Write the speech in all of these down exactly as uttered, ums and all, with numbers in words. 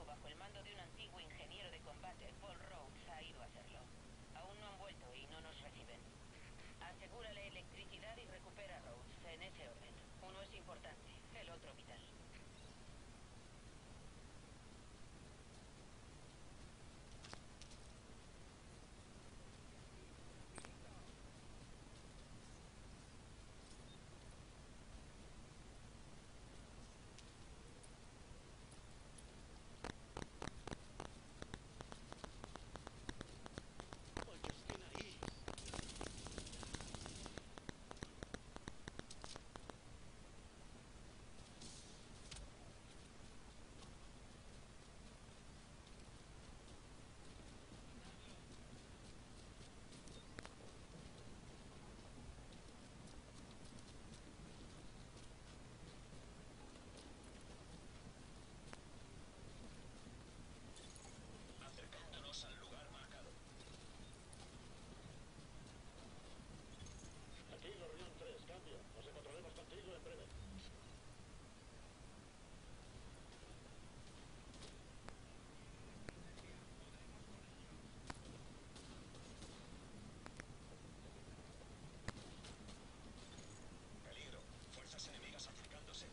equipo bajo el mando de un antiguo ingeniero de combate, Paul Rhodes, ha ido a hacerlo. Aún no han vuelto y no nos reciben. Asegura la electricidad y recupera a Rhodes, en ese orden. Uno es importante, el otro vital. Nos encontraremos contigo en breve. Peligro. Fuerzas enemigas acercándose.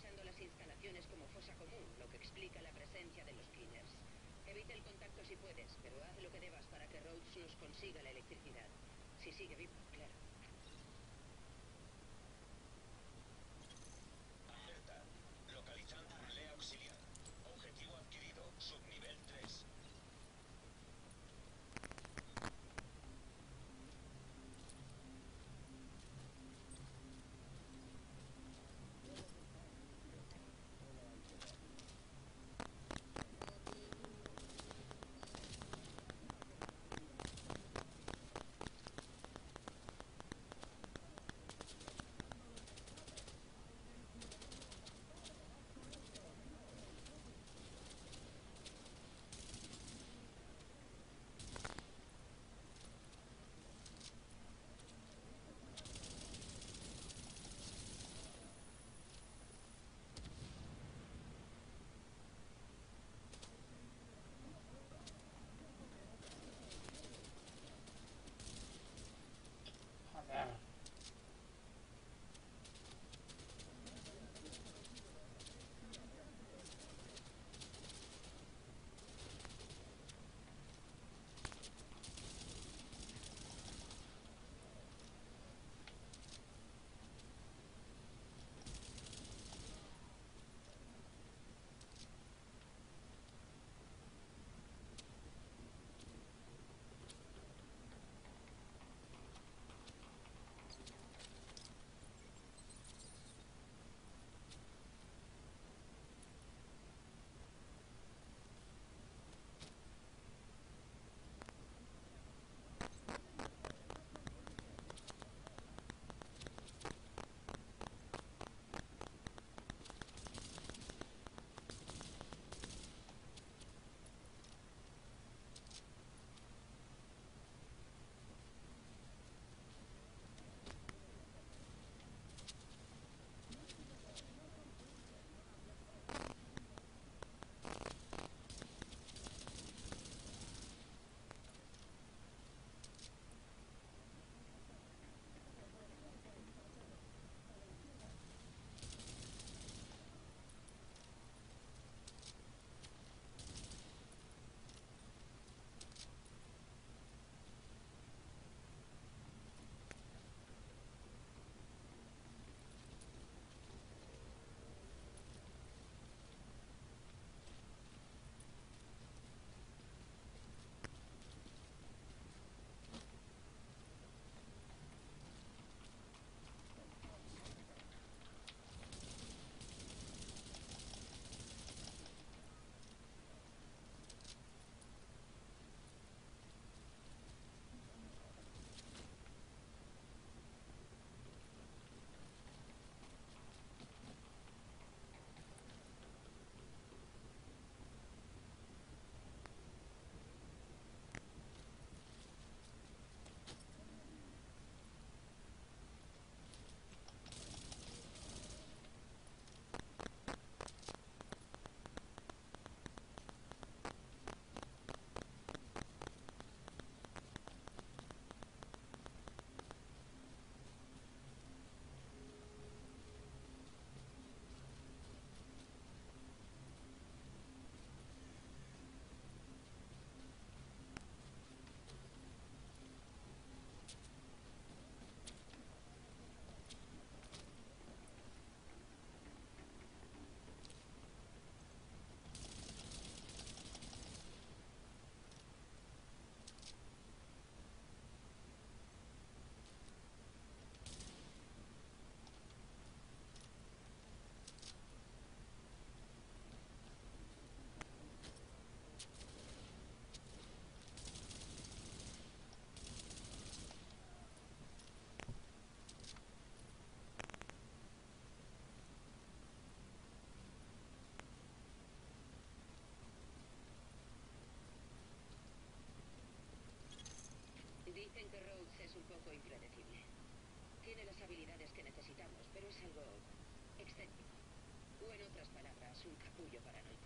Usando las instalaciones como fosa común, lo que explica la presencia de los cleaners. Evita el contacto si puedes, pero haz lo que debas para que Rhodes nos consiga la electricidad. Si sigue vivo, claro. Alerta. Localizando relé auxiliar. Objetivo adquirido. Subnivel tres. Dicen que Rhodes es un poco impredecible. Tiene las habilidades que necesitamos, pero es algo excéntrico. O en otras palabras, un capullo paranoico.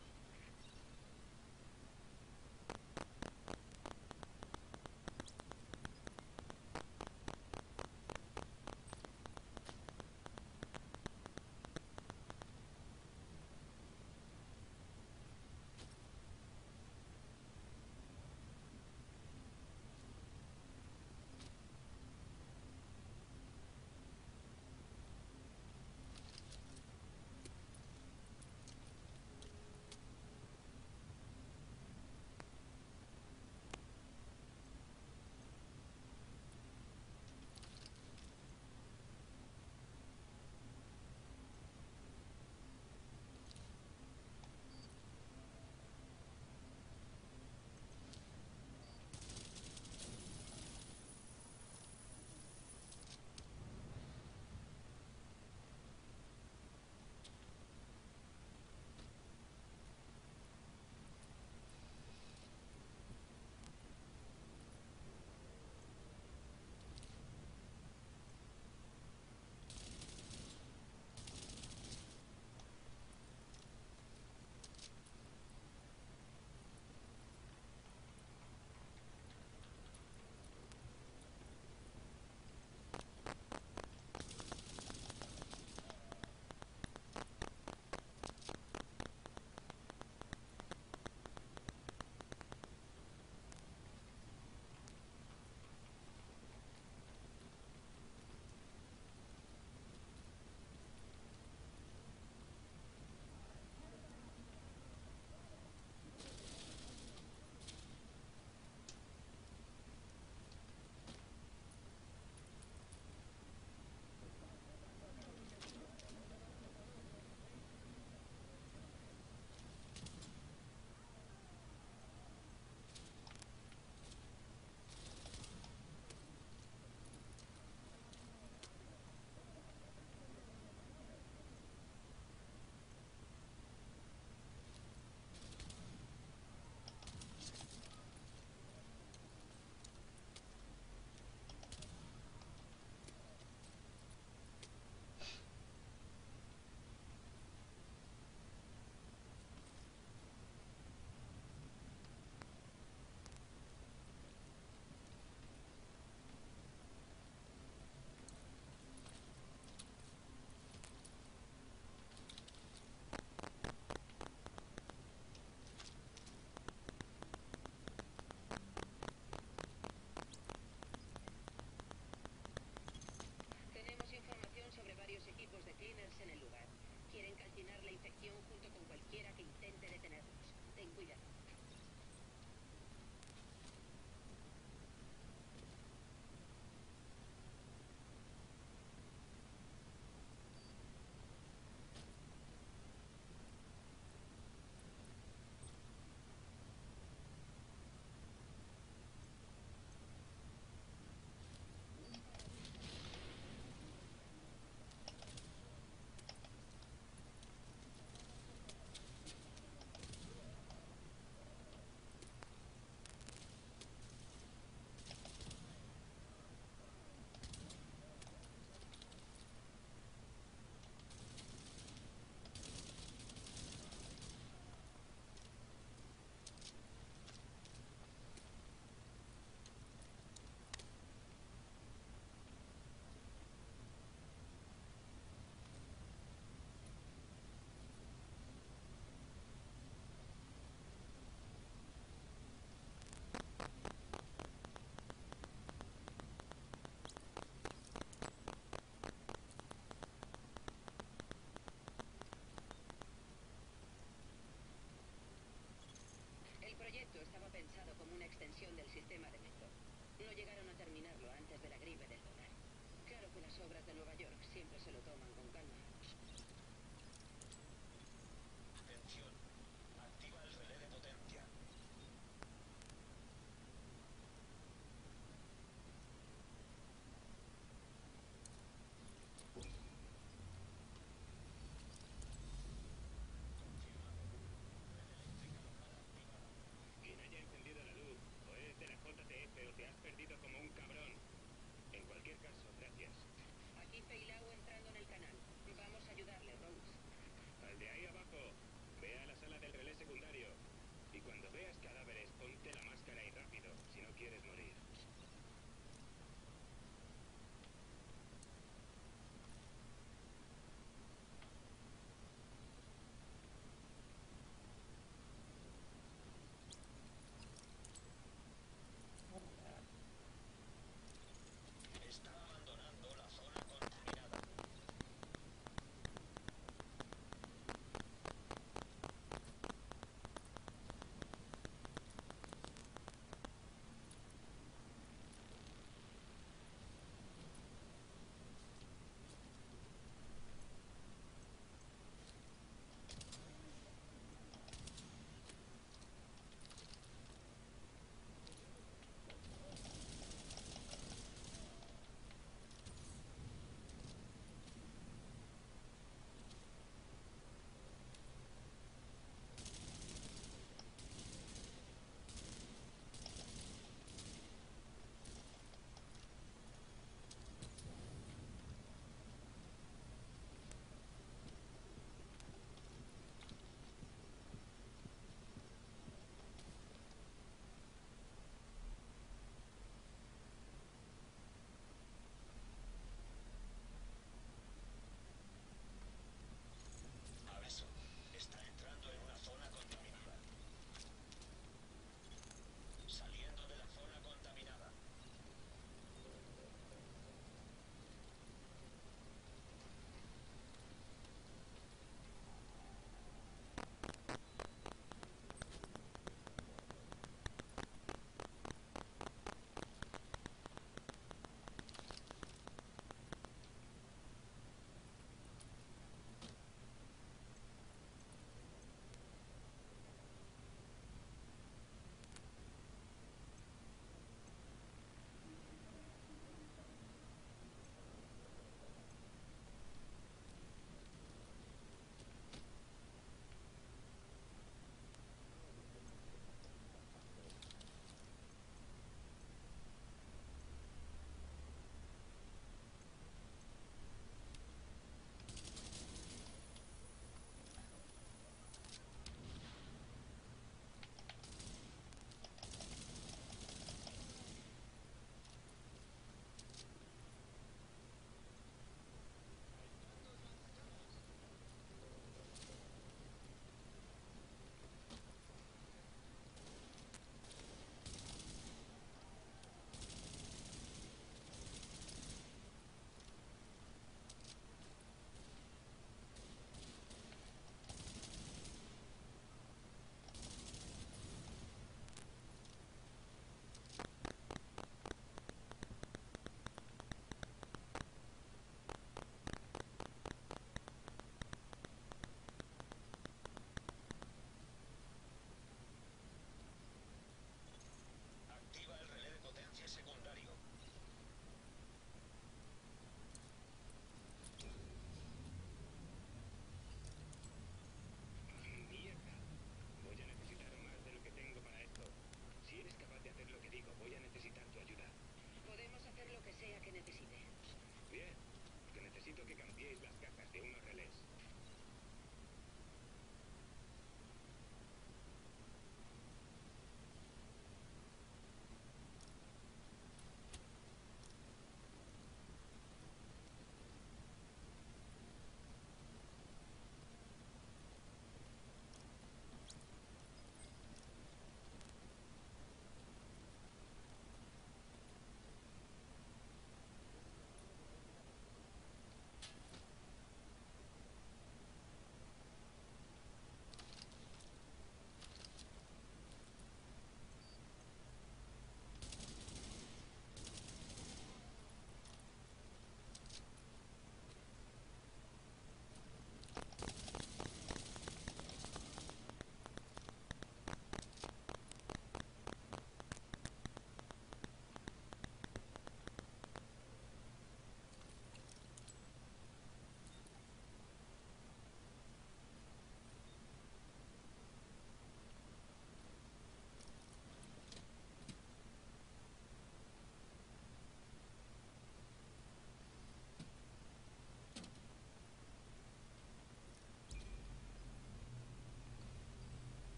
Equipos de cleaners en el lugar. Quieren calcinar la infección junto con cualquiera que intente detenerlos. Ten cuidado. El proyecto estaba pensado como una extensión del sistema de metro. No llegaron a terminarlo antes de la gripe del dólar. Claro que las obras de Nueva York siempre se lo toman con calma. Atención, activa el relé de potencia. Te has perdido como un cabrón. caso, gracias. Aquí Feilau entrando en el canal. Vamos a ayudarle, Rose. Al de ahí abajo. Ve a la sala del relé secundario. Y cuando veas cadáveres, ponte la máscara y rápido, si no quieres morir.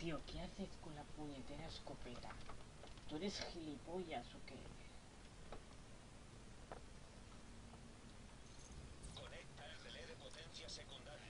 Tío, ¿qué haces con la puñetera escopeta? ¿Tú eres gilipollas o qué? Conecta el relé de potencia secundario.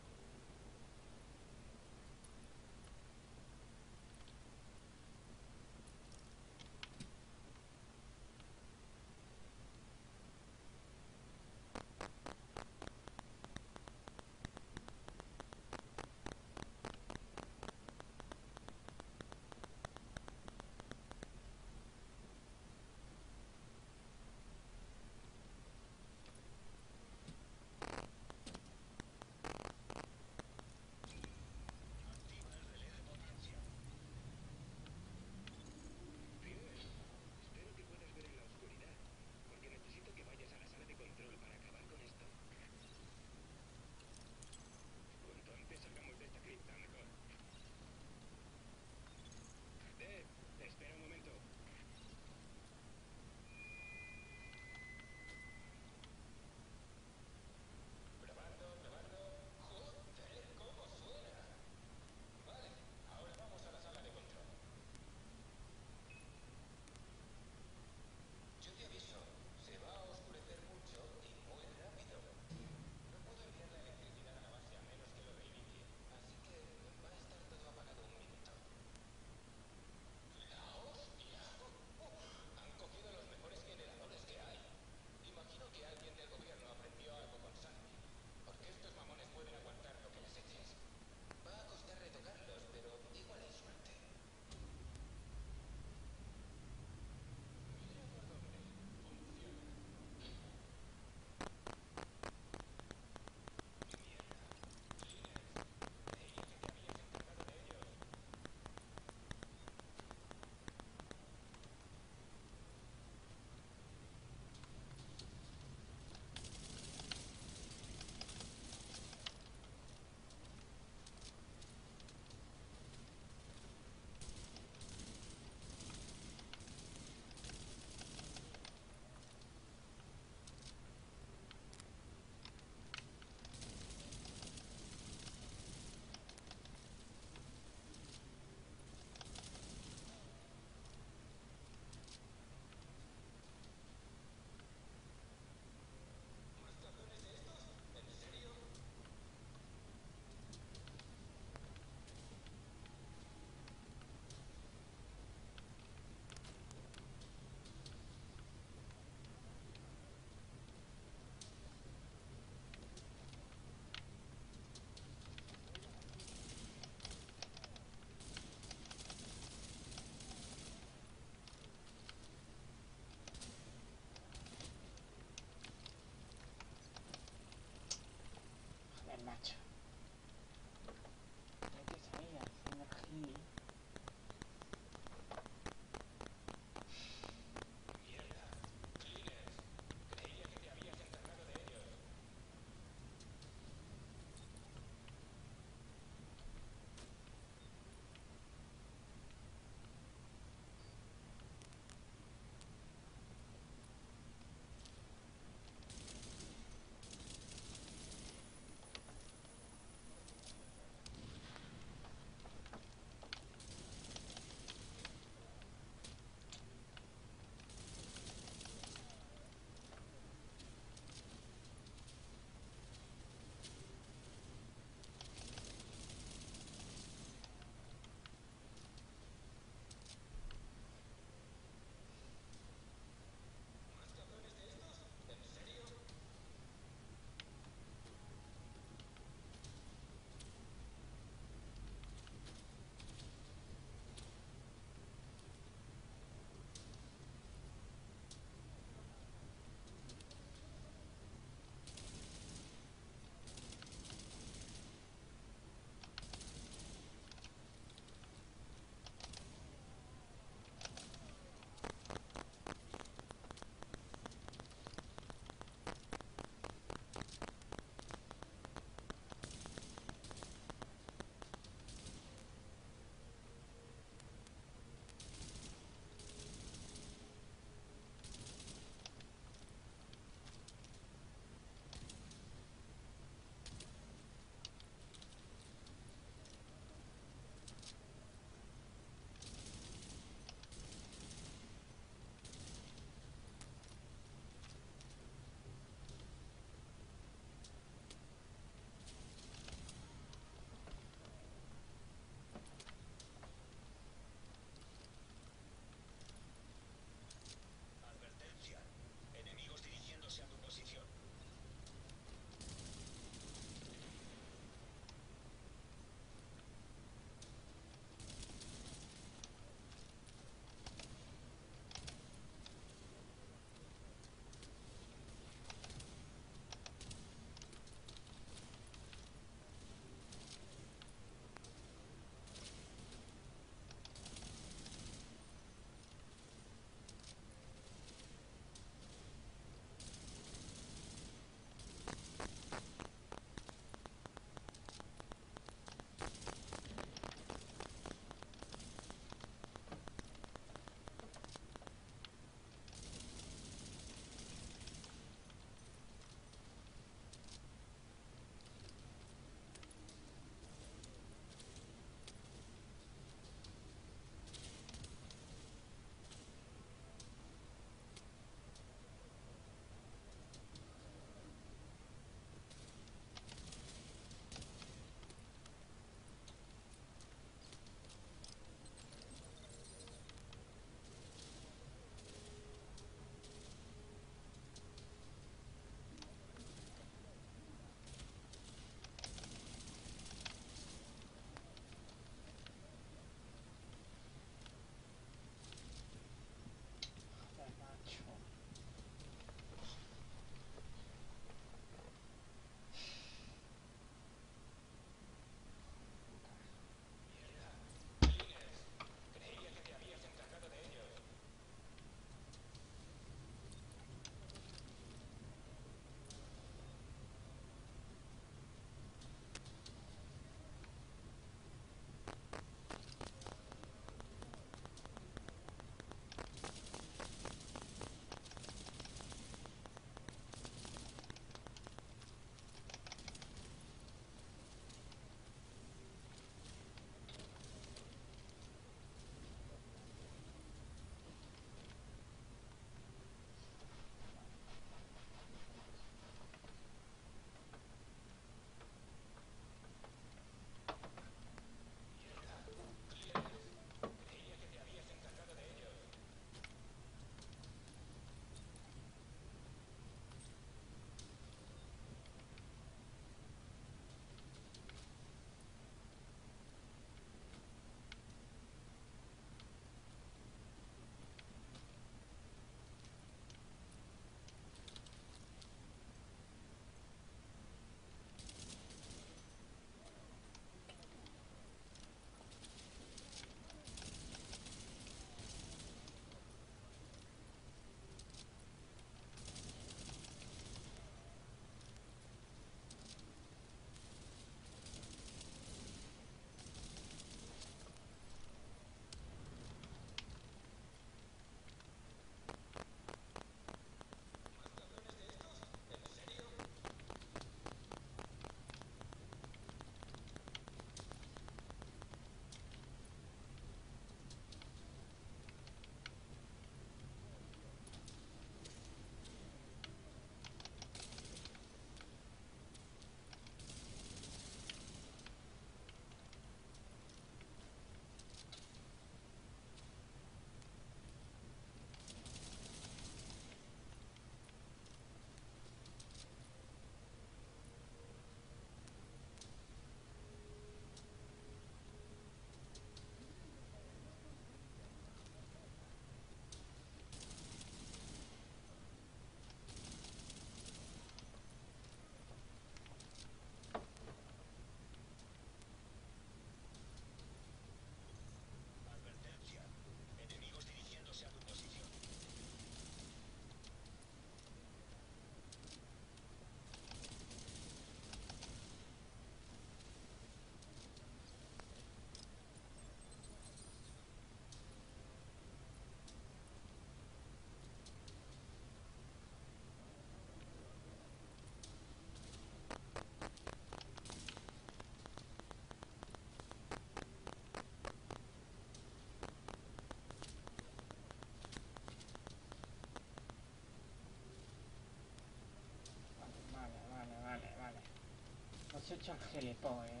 엄청 크게 예뻐해.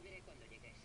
Te diré cuando llegues.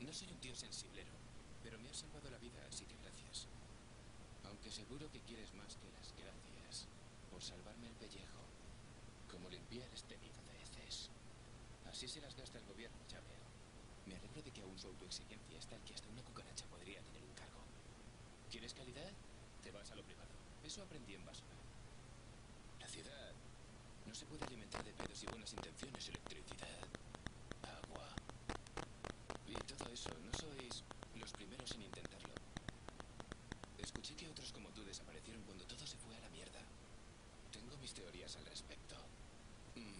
No soy un tío sensiblero, pero me has salvado la vida, así que gracias. Aunque seguro que quieres más que las gracias por salvarme el pellejo, como limpiar este nido de heces. Así se las gasta el gobierno, ya veo. Me alegro de que aún su autoexigencia es tal que hasta una cucaracha podría tener un cargo. ¿Quieres calidad? Te vas a lo privado. Eso aprendí en Basura. La ciudad no se puede alimentar de pedos y buenas intenciones. Electricidad, agua... Y todo eso, no sois los primeros en intentarlo. Escuché que otros como tú desaparecieron cuando todo se fue a la mierda. Tengo mis teorías al respecto.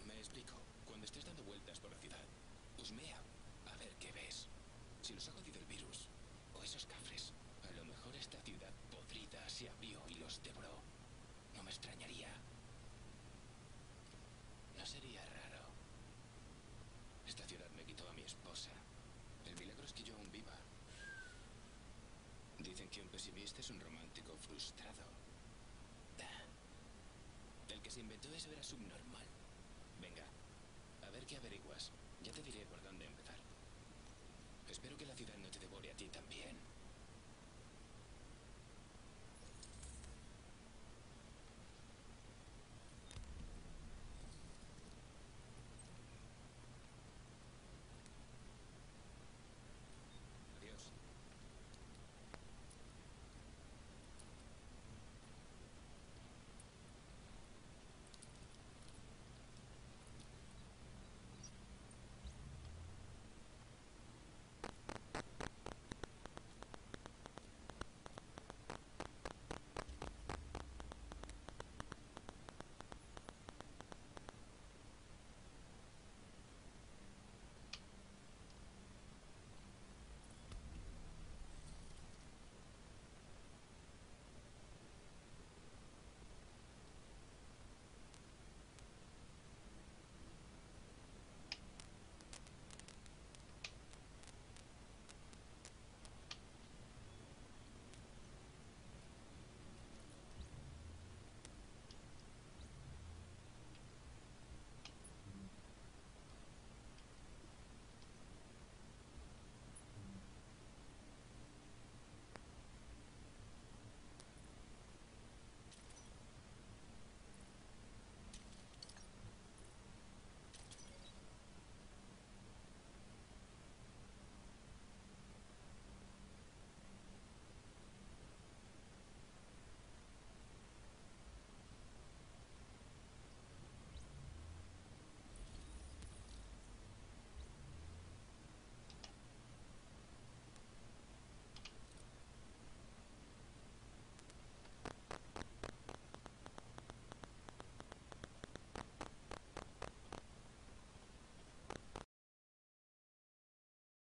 Me explico. Cuando estés dando vueltas por la ciudad, husmea a ver qué ves. Si los ha jodido el virus, o esos cafres. A lo mejor esta ciudad podrida se abrió y los devoró. No me extrañaría. No sería raro. Esta ciudad me quitó a mi esposa. El milagro es que yo aún viva. Dicen que un pesimista es un romántico frustrado. El que se inventó eso era subnormal. Venga, a ver qué averiguas. Ya te diré por dónde empezar. Espero que la ciudad no te devore a ti también.